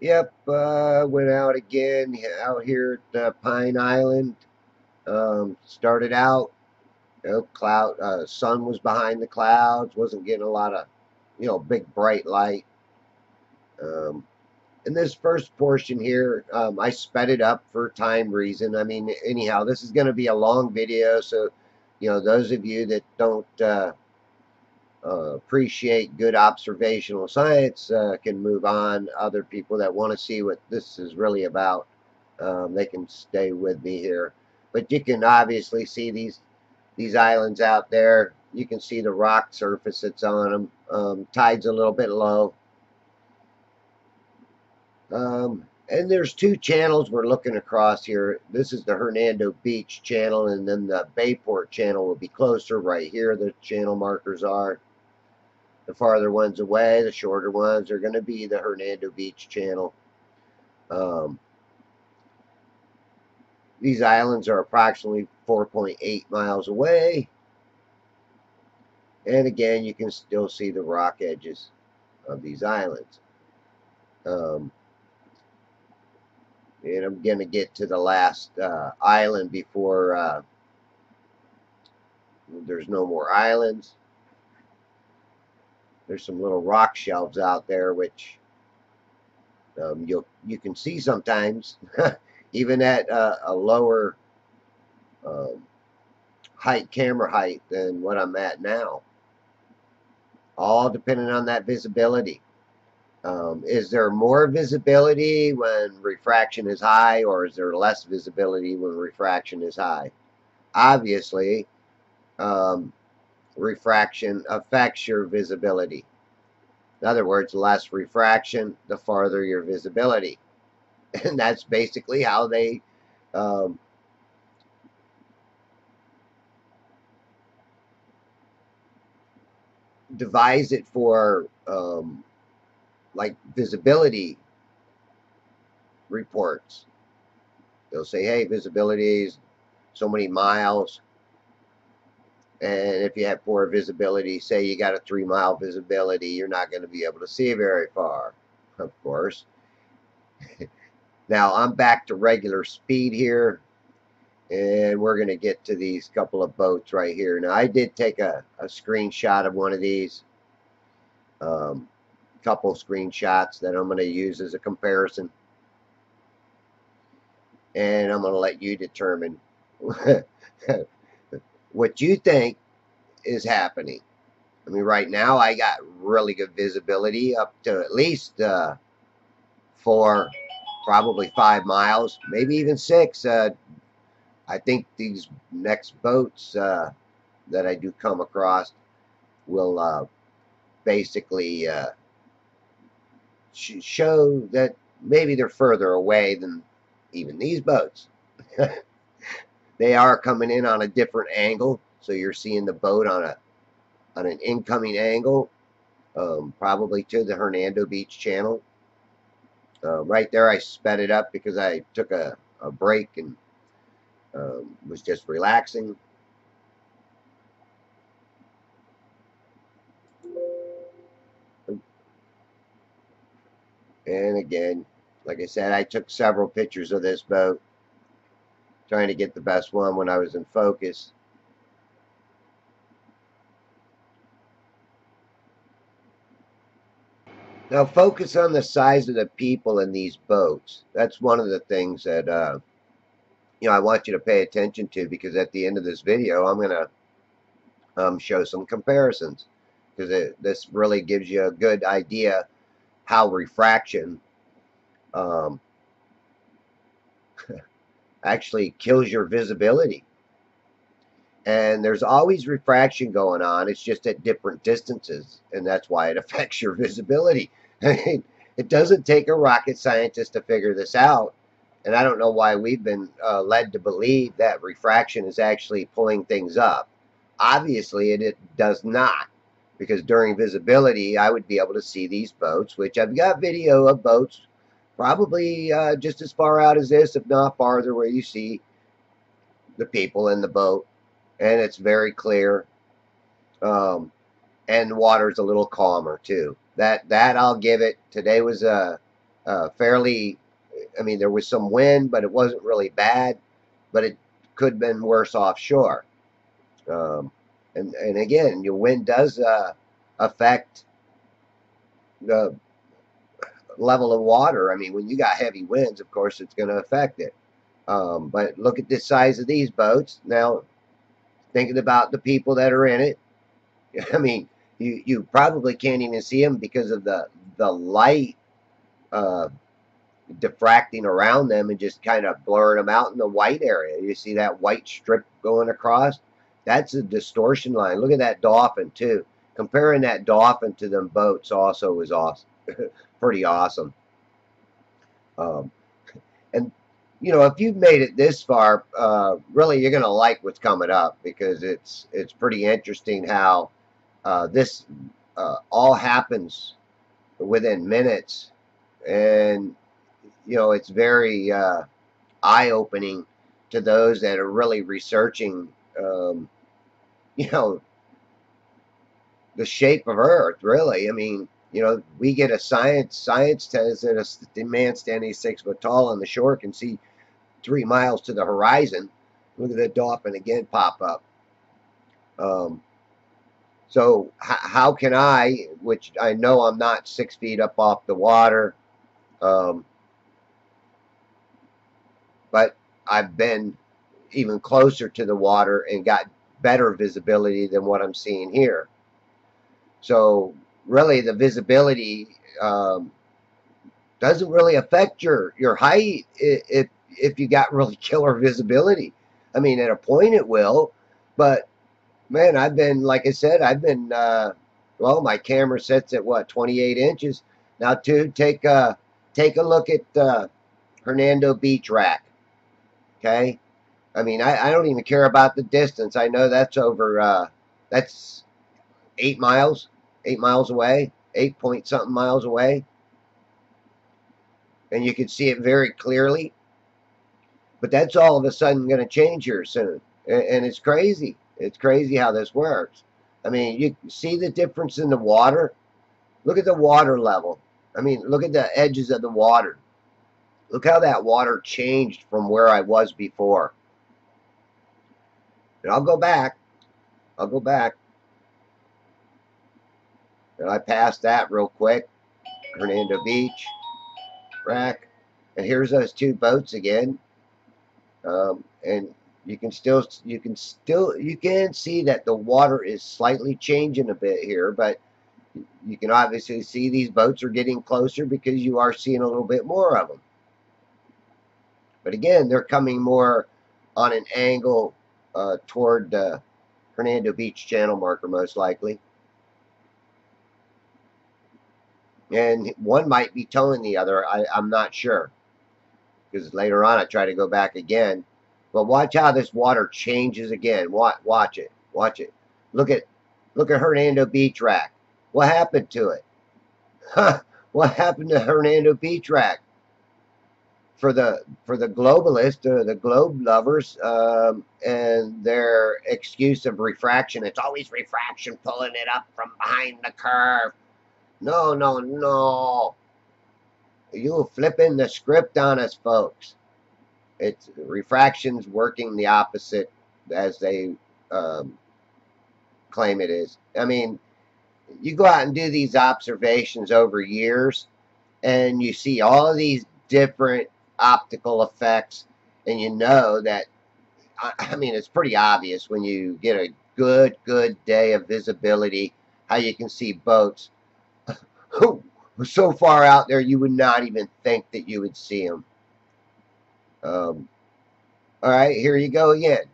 Yep, went out again out here at Pine Island. Started out, you know, cloud, sun was behind the clouds, wasn't getting a lot of, you know, big bright light. And this first portion here, I sped it up for time reason. I mean, anyhow, this is going to be a long video, so, you know, those of you that don't appreciate good observational science can move on. Other people that want to see what this is really about, they can stay with me here. But you can obviously see these islands out there. You can see the rock surface that's on them. Tide's a little bit low. And there's two channels we're looking across here. This is the Hernando Beach channel, and then the Bayport channel will be closer right here. The channel markers are the farther ones away. The shorter ones are going to be the Hernando Beach channel. These islands are approximately 4.8 miles away, and again you can still see the rock edges of these islands. And I'm going to get to the last island before there's no more islands. There's some little rock shelves out there, which you can see sometimes, even at a lower height, camera height, than what I'm at now. All depending on that visibility. Is there more visibility when refraction is high, or is there less visibility when refraction is high? Obviously, refraction affects your visibility. In other words, less refraction, the farther your visibility. And that's basically how they devise it for like visibility reports. They'll say, hey, visibility is so many miles, and if you have poor visibility, say you got a 3-mile visibility, you're not going to be able to see very far, of course. Now I'm back to regular speed here, and we're going to get to these couple of boats right here. Now I did take a screenshot of one of these, couple screenshots that I'm going to use as a comparison, and I'm going to let you determine what you think is happening. I mean, right now I got really good visibility up to at least 4, probably 5 miles, maybe even 6. I think these next boats that I do come across will basically show that maybe they're further away than even these boats. They are coming in on a different angle, so you're seeing the boat on an incoming angle, probably to the Hernando Beach channel. Right there I sped it up because I took a break and was just relaxing. And again, like I said, I took several pictures of this boat, trying to get the best one when I was in focus. Now focus on the size of the people in these boats. That's one of the things that, you know, I want you to pay attention to, because at the end of this video, I'm going to show some comparisons, because this really gives you a good idea how refraction actually kills your visibility. And there's always refraction going on, it's just at different distances, and that's why it affects your visibility. I mean, it doesn't take a rocket scientist to figure this out, and I don't know why we've been led to believe that refraction is actually pulling things up. Obviously it does not. Because during visibility, I would be able to see these boats, which I've got video of boats probably just as far out as this, if not farther, where you see the people in the boat. And it's very clear. And the water's a little calmer, too. That I'll give it. Today was a, fairly, I mean, there was some wind, but it wasn't really bad, but it could have been worse offshore. And again, your wind does affect the level of water. I mean, when you got heavy winds, of course, it's going to affect it. But look at the size of these boats. Now, thinking about the people that are in it, I mean, you probably can't even see them because of the light diffracting around them and just kind of blurring them out in the white area. You see that white strip going across? That's a distortion line. Look at that dolphin too. Comparing that dolphin to them boats also is awesome. Pretty awesome. And you know, if you've made it this far, really you're gonna like what's coming up, because it's pretty interesting how this all happens within minutes, and you know, it's very eye-opening to those that are really researching you know, the shape of Earth, really. I mean, you know, we get a science tells us that a man standing 6 foot tall on the shore can see 3 miles to the horizon. Look at the dolphin again pop up. So how can I, which I know I'm not 6 feet up off the water, but I've been even closer to the water and got better visibility than what I'm seeing here. So really, the visibility doesn't really affect your height if you got really killer visibility. I mean, at a point it will, but man, I've been, like I said, I've been well, my camera sets at what, 28 inches now. To take a look at Hernando Beach rack. Okay, I mean, I don't even care about the distance. I know that's over that's 8 miles. 8 miles away, 8 point something miles away, and you can see it very clearly. But that's all of a sudden going to change here soon, and it's crazy. It's crazy how this works. I mean, you see the difference in the water. Look at the water level. I mean, look at the edges of the water. Look how that water changed from where I was before. And I'll go back. I'll go back. And I passed that real quick. Hernando Beach rack. And here's those two boats again. And you can see that the water is slightly changing a bit here, but you can obviously see these boats are getting closer because you are seeing a little bit more of them. But again, they're coming more on an angle toward Hernando Beach channel marker, most likely. And one might be towing the other. I'm not sure, because later on I try to go back again. But watch how this water changes again. Watch it. Watch it. Look at Hernando Beach rack. What happened to it? Huh, what happened to Hernando Beach rack? For the globalists, the globe lovers, and their excuse of refraction. It's always refraction pulling it up from behind the curve. No, no, no. You're flipping the script on us, folks. It's refraction's working the opposite as they claim it is. I mean, you go out and do these observations over years, and you see all of these different optical effects, and you know that, I mean, it's pretty obvious when you get a good day of visibility, how you can see boats who was so far out there you would not even think that you would see them. All right, here you go again.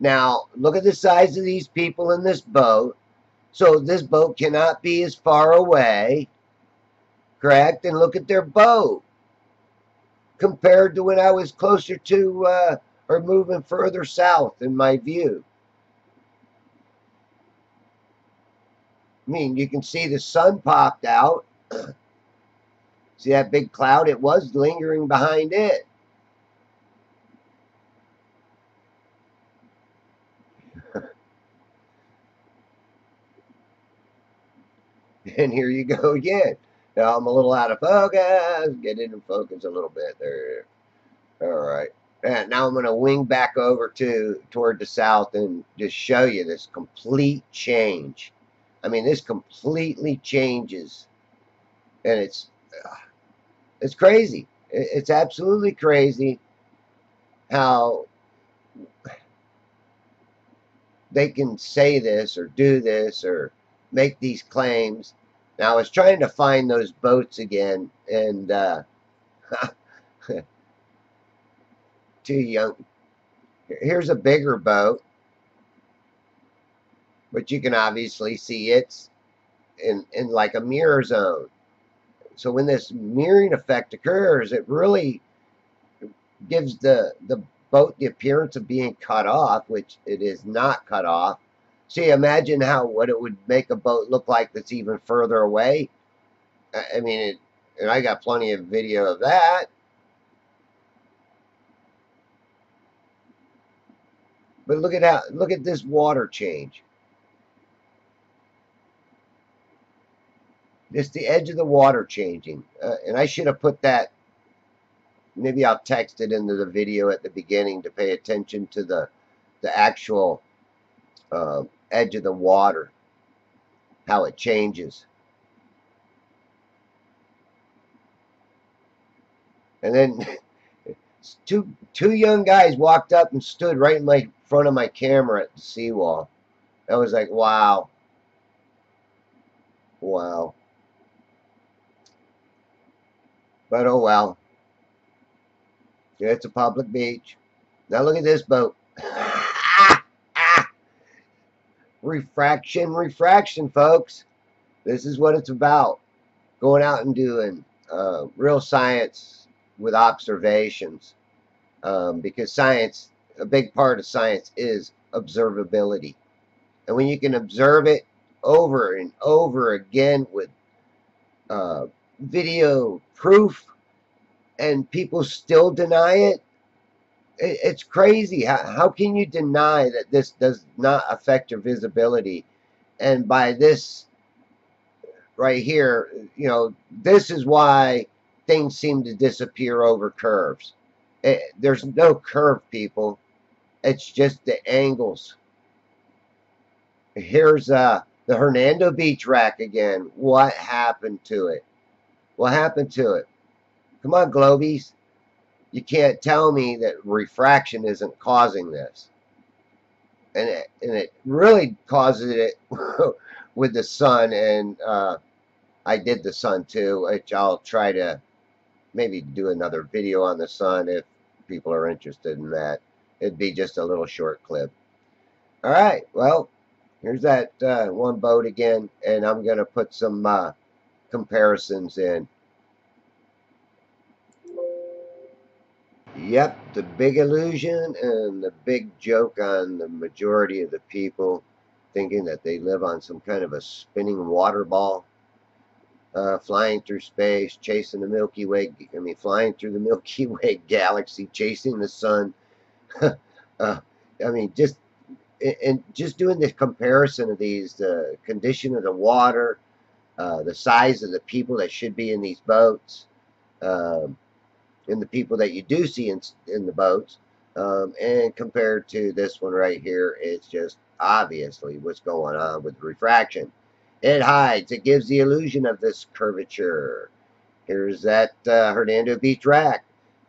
Now, look at the size of these people in this boat. So this boat cannot be as far away, correct? And look at their boat compared to when I was closer to or moving further south in my view. I mean, you can see the sun popped out. See that big cloud? It was lingering behind it. And here you go again. Now I'm a little out of focus. Get into focus a little bit there. Alright. And now I'm going to wing back over toward the south and just show you this complete change. I mean, this completely changes. And it's crazy. It's absolutely crazy how they can say this or do this or make these claims. Now, I was trying to find those boats again, and too young. Here's a bigger boat, but you can obviously see it's in like a mirror zone. So when this mirroring effect occurs, it really gives the boat the appearance of being cut off, which it is not cut off. See, imagine what it would make a boat look like that's even further away. I mean, and I got plenty of video of that. But look at this water change. Just the edge of the water changing. And I should have put that, maybe I'll text it into the video at the beginning to pay attention to the actual edge of the water, how it changes. And then two young guys walked up and stood right in front of my camera at the seawall. I was like, wow. Wow. But oh well. It's a public beach. Now look at this boat. Refraction, refraction, folks. This is what it's about. Going out and doing real science with observations. Because science, a big part of science is observability. And when you can observe it over and over again with video proof and people still deny it, it's crazy. How can you deny that this does not affect your visibility? And by this right here, you know, this is why things seem to disappear over curves. There's no curve, people. It's just the angles. Here's the Hernando Beach wreck again. What happened to it? What happened to it? Come on, Globies. You can't tell me that refraction isn't causing this. And it really causes it with the sun. And I did the sun too, which I'll try to maybe do another video on the sun if people are interested in that. It'd be just a little short clip. All right, well, here's that one boat again. And I'm going to put some comparisons in. Yep, the big illusion and the big joke on the majority of the people, thinking that they live on some kind of a spinning water ball, flying through space, chasing the Milky Way, I mean, flying through the Milky Way galaxy, chasing the sun. I mean, just doing the comparison of these, the condition of the water, the size of the people that should be in these boats, and the people that you do see in the boats, and compared to this one right here, it's just obviously what's going on with refraction. It hides, it gives the illusion of this curvature. Here's that Hernando Beach wreck,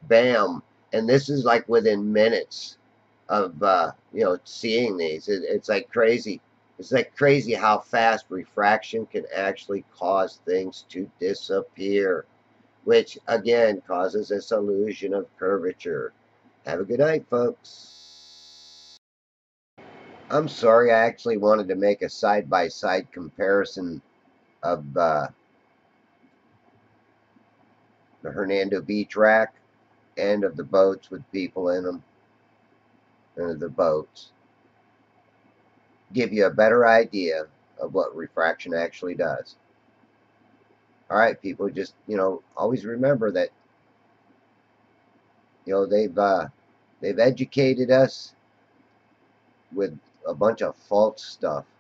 bam, and this is like within minutes of you know, seeing these. It's like crazy. It's like crazy how fast refraction can actually cause things to disappear, which, again, causes this illusion of curvature. Have a good night, folks. I'm sorry, I actually wanted to make a side-by-side comparison of the Hernando Beach wreck and of the boats with people in them, and of the boats. Give you a better idea of what refraction actually does. All right, people, just, you know, always remember that, you know, they've educated us with a bunch of false stuff.